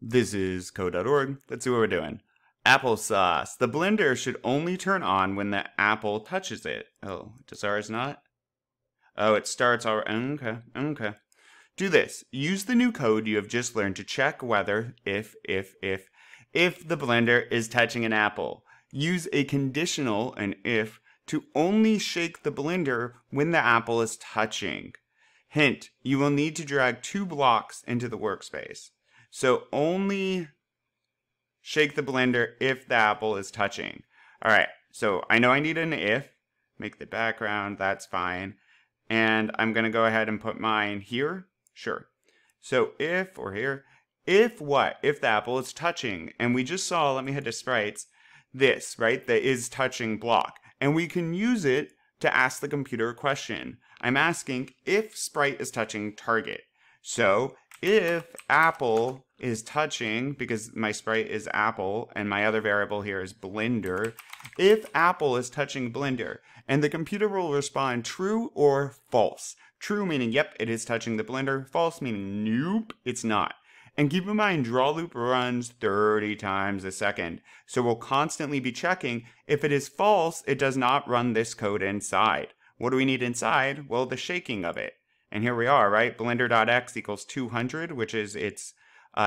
This is Code.org. Let's see what we're doing. Applesauce. The blender should only turn on when the apple touches it. Oh, does ours not? Oh, it starts already. Okay. Do this. Use the new code you have just learned to check whether, if the blender is touching an apple. Use a conditional, an if, to only shake the blender when the apple is touching. Hint, you will need to drag two blocks into the workspace. So only shake the blender if the apple is touching. All right, so I know I need an if. Make the background, that's fine. And I'm gonna go ahead and put mine here, sure. So if, or here, if what? If the apple is touching. And we just saw, let me head to sprites, this, right? The is touching block. And we can use it to ask the computer a question. I'm asking if sprite is touching target. So if apple is touching, because my sprite is apple and my other variable here is blender, if apple is touching blender, and the computer will respond true or false. True meaning yep, it is touching the blender. False meaning nope, it's not. And keep in mind, draw loop runs 30 times a second, so we'll constantly be checking. If it is false, it does not run this code inside. What do we need inside? Well, the shaking of it. And here we are, right? Blender.x equals 200, which is its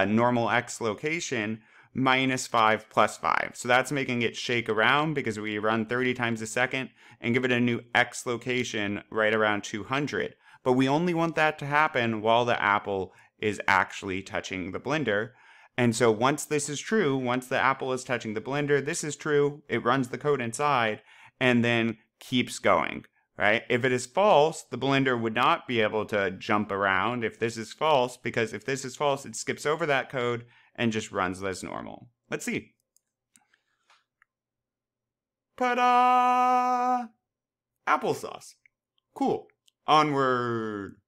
normal x location, minus 5 plus 5. So that's making it shake around because we run 30 times a second and give it a new x location right around 200. But we only want that to happen while the apple is actually touching the blender. And so once this is true, once the apple is touching the blender, this is true, it runs the code inside and then keeps going. Right? If it is false, the blender would not be able to jump around if this is false, because if this is false, it skips over that code and just runs as normal. Let's see. Ta-da! Applesauce. Cool. Onward.